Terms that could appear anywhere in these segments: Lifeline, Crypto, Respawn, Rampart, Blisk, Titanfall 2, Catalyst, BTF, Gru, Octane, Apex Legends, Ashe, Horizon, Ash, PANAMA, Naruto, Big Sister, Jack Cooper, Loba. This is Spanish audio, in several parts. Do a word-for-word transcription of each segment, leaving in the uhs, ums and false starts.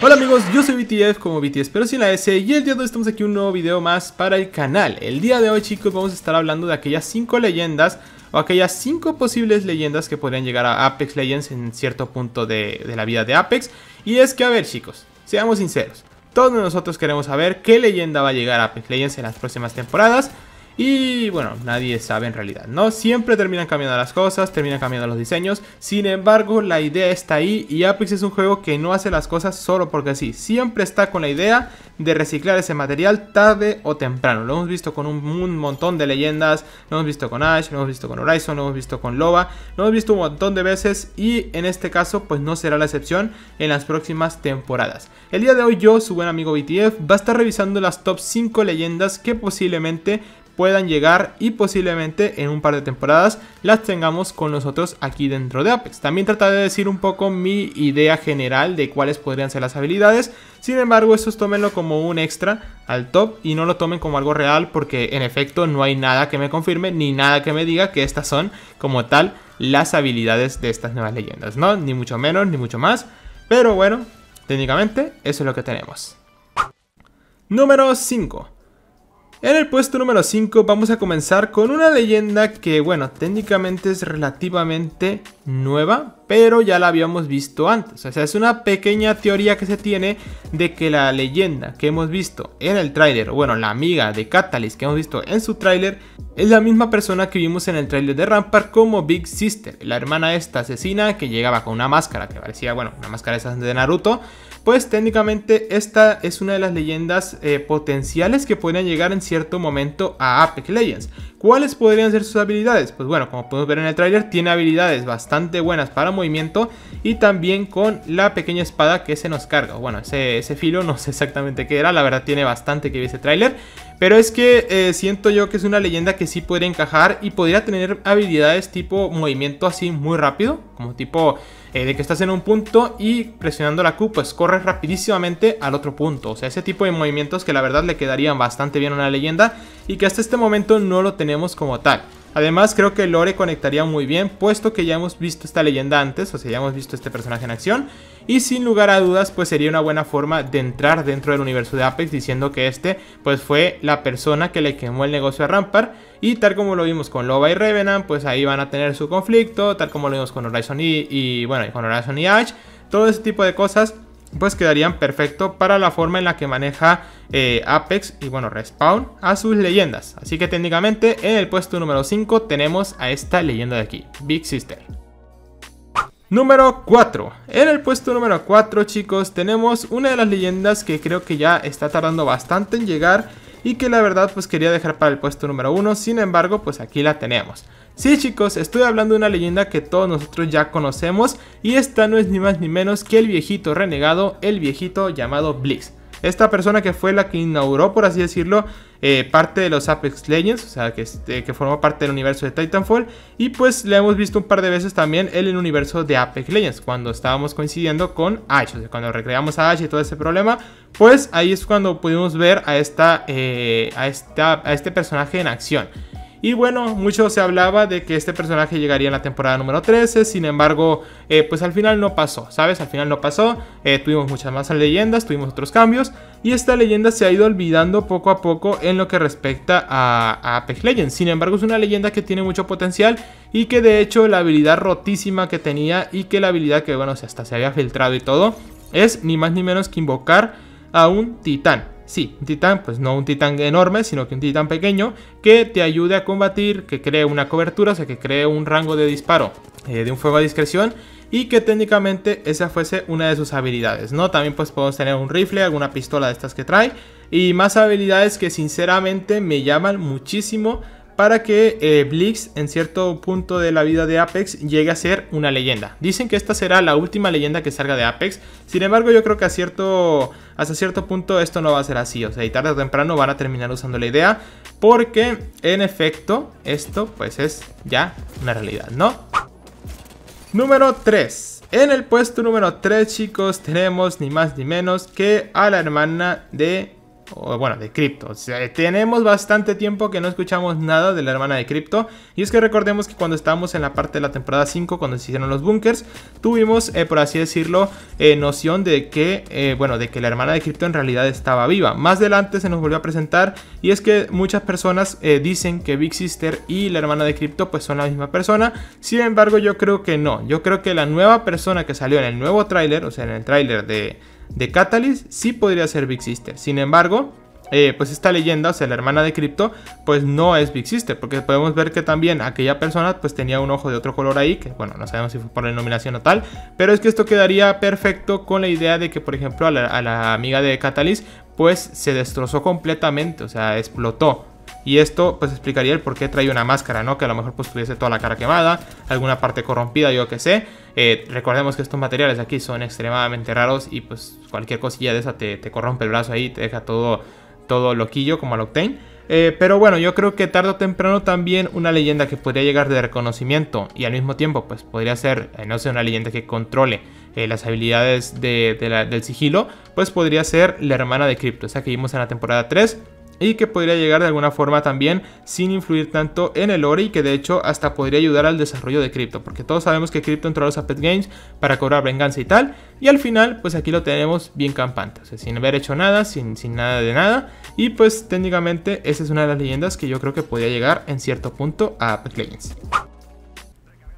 Hola amigos, yo soy B T F, como B T F pero sin la S, y el día de hoy estamos aquí en un nuevo video más para el canal. El día de hoy, chicos, vamos a estar hablando de aquellas cinco leyendas o aquellas cinco posibles leyendas que podrían llegar a Apex Legends en cierto punto de, de la vida de Apex. Y es que, a ver chicos, seamos sinceros, todos nosotros queremos saber qué leyenda va a llegar a Apex Legends en las próximas temporadas. Y bueno, nadie sabe en realidad, ¿no? Siempre terminan cambiando las cosas, terminan cambiando los diseños. Sin embargo, la idea está ahí y Apex es un juego que no hace las cosas solo porque sí. Siempre está con la idea de reciclar ese material tarde o temprano. Lo hemos visto con un, un montón de leyendas, lo hemos visto con Ashe, lo hemos visto con Horizon, lo hemos visto con Loba. Lo hemos visto un montón de veces y en este caso pues no será la excepción en las próximas temporadas. El día de hoy yo, su buen amigo B T F, va a estar revisando las top cinco leyendas que posiblemente puedan llegar y posiblemente en un par de temporadas las tengamos con nosotros aquí dentro de Apex. También trataré de decir un poco mi idea general de cuáles podrían ser las habilidades. Sin embargo, estos tómenlo como un extra al top y no lo tomen como algo real, porque en efecto no hay nada que me confirme ni nada que me diga que estas son como tal las habilidades de estas nuevas leyendas, ¿no? Ni mucho menos, ni mucho más. Pero bueno, técnicamente eso es lo que tenemos. Número cinco. En el puesto número cinco vamos a comenzar con una leyenda que, bueno, técnicamente es relativamente nueva, pero ya la habíamos visto antes. O sea, es una pequeña teoría que se tiene de que la leyenda que hemos visto en el tráiler, bueno, la amiga de Catalyst que hemos visto en su tráiler, es la misma persona que vimos en el tráiler de Rampart como Big Sister, la hermana esta asesina que llegaba con una máscara que parecía, bueno, una máscara esa de Naruto. Pues técnicamente esta es una de las leyendas eh, potenciales que podrían llegar en cierto momento a Apex Legends. ¿Cuáles podrían ser sus habilidades? Pues bueno, como podemos ver en el tráiler, tiene habilidades bastante buenas para movimiento y también con la pequeña espada que se nos carga. Bueno, ese, ese filo no sé exactamente qué era, la verdad tiene bastante que ver ese tráiler. Pero es que eh, siento yo que es una leyenda que sí podría encajar y podría tener habilidades tipo movimiento así muy rápido, como tipo eh, de que estás en un punto y presionando la Q pues corres rapidísimamente al otro punto. O sea, ese tipo de movimientos que la verdad le quedarían bastante bien a una leyenda y que hasta este momento no lo tenemos como tal. Además creo que el lore conectaría muy bien, puesto que ya hemos visto esta leyenda antes, o sea, ya hemos visto este personaje en acción. Y sin lugar a dudas pues sería una buena forma de entrar dentro del universo de Apex diciendo que este pues fue la persona que le quemó el negocio a Rampart. Y tal como lo vimos con Loba y Revenant, pues ahí van a tener su conflicto, tal como lo vimos con Horizon y, y bueno, y con Horizon y Ashe. Todo ese tipo de cosas pues quedarían perfecto para la forma en la que maneja eh, Apex y bueno, Respawn a sus leyendas. Así que técnicamente en el puesto número cinco tenemos a esta leyenda de aquí, Big Sister. Número cuatro. En el puesto número cuatro, chicos, tenemos una de las leyendas que creo que ya está tardando bastante en llegar y que la verdad pues quería dejar para el puesto número uno. Sin embargo, pues aquí la tenemos. Sí chicos, estoy hablando de una leyenda que todos nosotros ya conocemos y esta no es ni más ni menos que el viejito renegado, el viejito llamado Blisk. Esta persona que fue la que inauguró, por así decirlo, eh, parte de los Apex Legends, o sea, que, eh, que formó parte del universo de Titanfall. Y pues la hemos visto un par de veces también en el universo de Apex Legends, cuando estábamos coincidiendo con Ashe, o sea, cuando recreamos a Ashe y todo ese problema. Pues ahí es cuando pudimos ver a, esta, eh, a, esta, a este personaje en acción. Y bueno, mucho se hablaba de que este personaje llegaría en la temporada número trece. Sin embargo, eh, pues al final no pasó, ¿sabes? Al final no pasó, eh, tuvimos muchas más leyendas, tuvimos otros cambios. Y esta leyenda se ha ido olvidando poco a poco en lo que respecta a, a Apex Legends. Sin embargo, es una leyenda que tiene mucho potencial y que de hecho la habilidad rotísima que tenía y que la habilidad que, bueno, hasta se había filtrado y todo, es ni más ni menos que invocar a un titán. Sí, un titán, pues no un titán enorme, sino que un titán pequeño que te ayude a combatir, que cree una cobertura, o sea, que cree un rango de disparo eh, de un fuego a discreción y que técnicamente esa fuese una de sus habilidades, ¿no? También pues podemos tener un rifle, alguna pistola de estas que trae y más habilidades que sinceramente me llaman muchísimo para que eh, Blisk en cierto punto de la vida de Apex llegue a ser una leyenda. Dicen que esta será la última leyenda que salga de Apex. Sin embargo, yo creo que a cierto... hasta cierto punto esto no va a ser así, o sea, y tarde o temprano van a terminar usando la idea porque, en efecto, esto pues es ya una realidad, ¿no? Número tres. En el puesto número tres, chicos, tenemos ni más ni menos que a la hermana de O, bueno, de Crypto. O sea, tenemos bastante tiempo que no escuchamos nada de la hermana de Crypto. Y es que recordemos que cuando estábamos en la parte de la temporada cinco, cuando se hicieron los bunkers, tuvimos, eh, por así decirlo, eh, noción de que, eh, bueno, de que la hermana de Crypto en realidad estaba viva. Más adelante se nos volvió a presentar. Y es que muchas personas eh, dicen que Big Sister y la hermana de Crypto pues son la misma persona. Sin embargo, yo creo que no. Yo creo que la nueva persona que salió en el nuevo tráiler, o sea, en el tráiler de... de Catalyst, sí podría ser Big Sister. Sin embargo, eh, pues esta leyenda, o sea, la hermana de Crypto, pues no es Big Sister, porque podemos ver que también aquella persona pues tenía un ojo de otro color ahí, que bueno, no sabemos si fue por denominación o tal, pero es que esto quedaría perfecto con la idea de que, por ejemplo, a la, a la amiga de Catalyst pues se destrozó completamente, o sea, explotó. Y esto pues explicaría el por qué traía una máscara, ¿no? Que a lo mejor pues tuviese toda la cara quemada, alguna parte corrompida, yo que sé. Eh, recordemos que estos materiales aquí son extremadamente raros y pues cualquier cosilla de esa te, te corrompe el brazo ahí, te deja todo, todo loquillo como al Octane. Eh, pero bueno, yo creo que tarde o temprano también una leyenda que podría llegar de reconocimiento y al mismo tiempo pues podría ser, eh, no sé, una leyenda que controle eh, las habilidades de, de la, del sigilo, pues podría ser la hermana de Crypto, esa que vimos en la temporada tres. Y que podría llegar de alguna forma también sin influir tanto en el lore y que de hecho hasta podría ayudar al desarrollo de Crypto. Porque todos sabemos que Crypto entró a los Apex Games para cobrar venganza y tal. Y al final pues aquí lo tenemos bien campante. O sea, sin haber hecho nada, sin, sin nada de nada. Y pues técnicamente esa es una de las leyendas que yo creo que podría llegar en cierto punto a Apex Legends.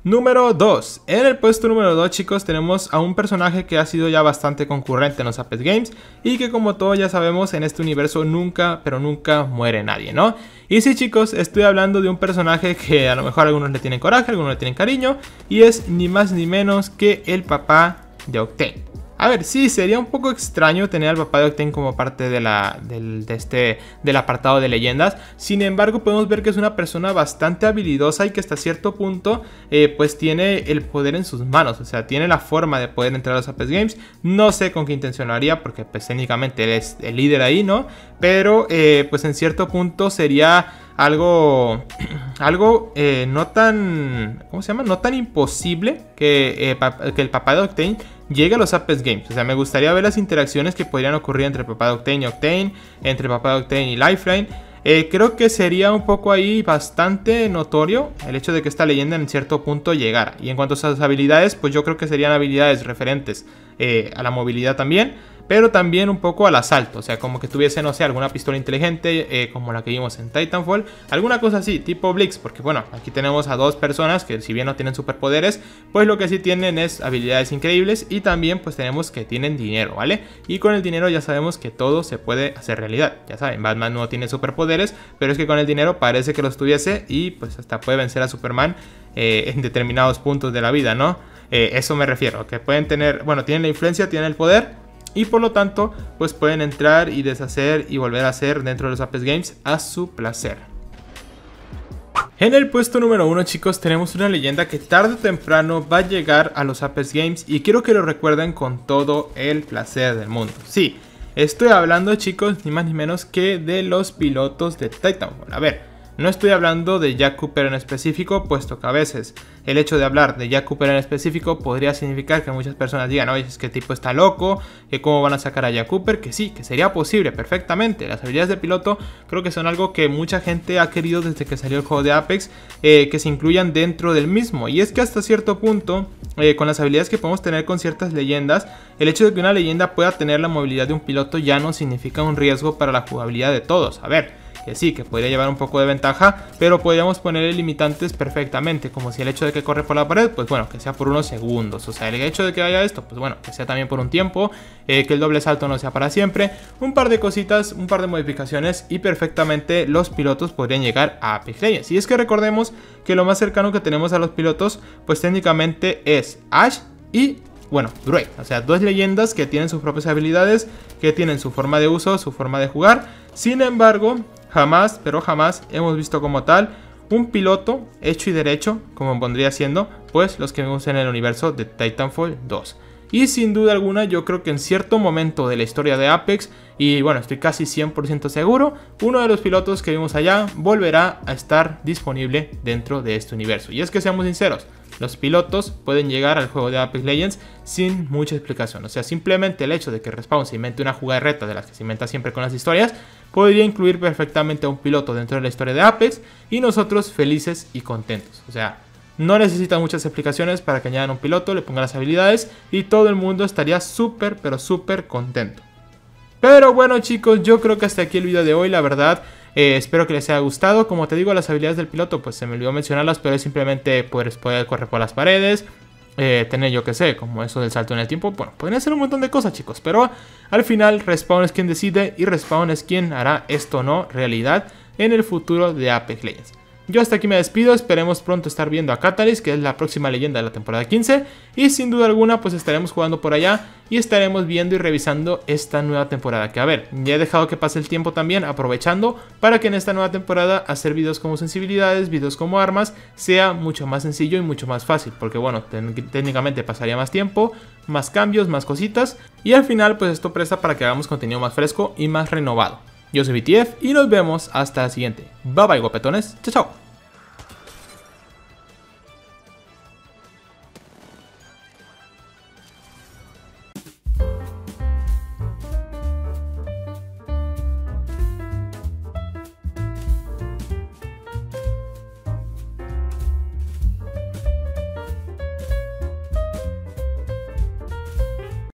Número dos. En el puesto número dos, chicos, tenemos a un personaje que ha sido ya bastante concurrente en los Apex Games y que, como todos ya sabemos, en este universo nunca, pero nunca muere nadie, ¿no? Y sí, chicos, estoy hablando de un personaje que a lo mejor algunos le tienen coraje, algunos le tienen cariño, y es ni más ni menos que el papá de Octane. A ver, sí, sería un poco extraño tener al papá de Octane como parte de la, del, de este, del apartado de leyendas. Sin embargo, podemos ver que es una persona bastante habilidosa y que hasta cierto punto eh, pues tiene el poder en sus manos. O sea, tiene la forma de poder entrar a los Apex Games. No sé con qué intención lo haría porque pues técnicamente él es el líder ahí, ¿no? Pero eh, pues en cierto punto sería... Algo, algo eh, no tan, ¿cómo se llama? No tan imposible que, eh, pa, que el papá de Octane llegue a los Apex Games. O sea, me gustaría ver las interacciones que podrían ocurrir entre el papá de Octane y Octane, entre el papá de Octane y Lifeline. Eh, creo que sería un poco ahí bastante notorio el hecho de que esta leyenda en cierto punto llegara. Y en cuanto a sus habilidades, pues yo creo que serían habilidades referentes eh, a la movilidad también. Pero también un poco al asalto, o sea, como que tuviese, no sé, alguna pistola inteligente, eh, como la que vimos en Titanfall, alguna cosa así, tipo Blisk, porque bueno, aquí tenemos a dos personas que si bien no tienen superpoderes, pues lo que sí tienen es habilidades increíbles y también pues tenemos que tienen dinero, ¿vale? Y con el dinero ya sabemos que todo se puede hacer realidad, ya saben, Batman no tiene superpoderes, pero es que con el dinero parece que los tuviese y pues hasta puede vencer a Superman eh, en determinados puntos de la vida, ¿no? Eh, eso me refiero, que pueden tener, bueno, tienen la influencia, tienen el poder... Y por lo tanto, pues pueden entrar y deshacer y volver a hacer dentro de los Apex Games a su placer. En el puesto número uno, chicos, tenemos una leyenda que tarde o temprano va a llegar a los Apex Games. Y quiero que lo recuerden con todo el placer del mundo. Sí, estoy hablando, chicos, ni más ni menos que de los pilotos de Titanfall. A ver, no estoy hablando de Jack Cooper en específico, puesto que a veces el hecho de hablar de Jack Cooper en específico podría significar que muchas personas digan, oye, es que el tipo está loco, que cómo van a sacar a Jack Cooper, que sí, que sería posible perfectamente. Las habilidades de piloto creo que son algo que mucha gente ha querido desde que salió el juego de Apex, eh, que se incluyan dentro del mismo. Y es que hasta cierto punto, eh, con las habilidades que podemos tener con ciertas leyendas, el hecho de que una leyenda pueda tener la movilidad de un piloto ya no significa un riesgo para la jugabilidad de todos. A ver... Que sí, que podría llevar un poco de ventaja, pero podríamos ponerle limitantes perfectamente, como si el hecho de que corre por la pared, pues bueno, que sea por unos segundos. O sea, el hecho de que haya esto, pues bueno, que sea también por un tiempo, eh, que el doble salto no sea para siempre. Un par de cositas, un par de modificaciones y perfectamente los pilotos podrían llegar a Apex Legends. Y es que recordemos que lo más cercano que tenemos a los pilotos, pues técnicamente es Ash y... Bueno, Gru, o sea, dos leyendas que tienen sus propias habilidades, que tienen su forma de uso, su forma de jugar. Sin embargo, jamás, pero jamás hemos visto como tal un piloto hecho y derecho, como vendría siendo, pues, los que vemos en el universo de Titanfall dos. Y sin duda alguna, yo creo que en cierto momento de la historia de Apex, y bueno, estoy casi cien por ciento seguro, uno de los pilotos que vimos allá volverá a estar disponible dentro de este universo. Y es que seamos sinceros, Los pilotos pueden llegar al juego de Apex Legends sin mucha explicación. O sea, simplemente el hecho de que Respawn se invente una jugarreta de las que se inventa siempre con las historias, podría incluir perfectamente a un piloto dentro de la historia de Apex y nosotros felices y contentos. O sea, no necesitan muchas explicaciones para que añadan un piloto, le pongan las habilidades y todo el mundo estaría súper, pero súper contento. Pero bueno, chicos, yo creo que hasta aquí el video de hoy, la verdad. Eh, espero que les haya gustado. Como te digo, las habilidades del piloto, pues se me olvidó mencionarlas, pero es simplemente poder, poder correr por las paredes, eh, tener, yo que sé, como eso del salto en el tiempo. Bueno, podrían ser un montón de cosas, chicos, pero al final Respawn es quien decide y Respawn es quien hará esto o no realidad en el futuro de Apex Legends. Yo hasta aquí me despido, esperemos pronto estar viendo a Catalyst, que es la próxima leyenda de la temporada quince. Y sin duda alguna pues estaremos jugando por allá y estaremos viendo y revisando esta nueva temporada. Que a ver, ya he dejado que pase el tiempo también, aprovechando para que en esta nueva temporada hacer videos como sensibilidades, videos como armas, sea mucho más sencillo y mucho más fácil. Porque bueno, técnicamente pasaría más tiempo, más cambios, más cositas. Y al final pues esto presta para que hagamos contenido más fresco y más renovado. Yo soy B T F y nos vemos hasta la siguiente. Bye bye, guapetones. Chao, chao.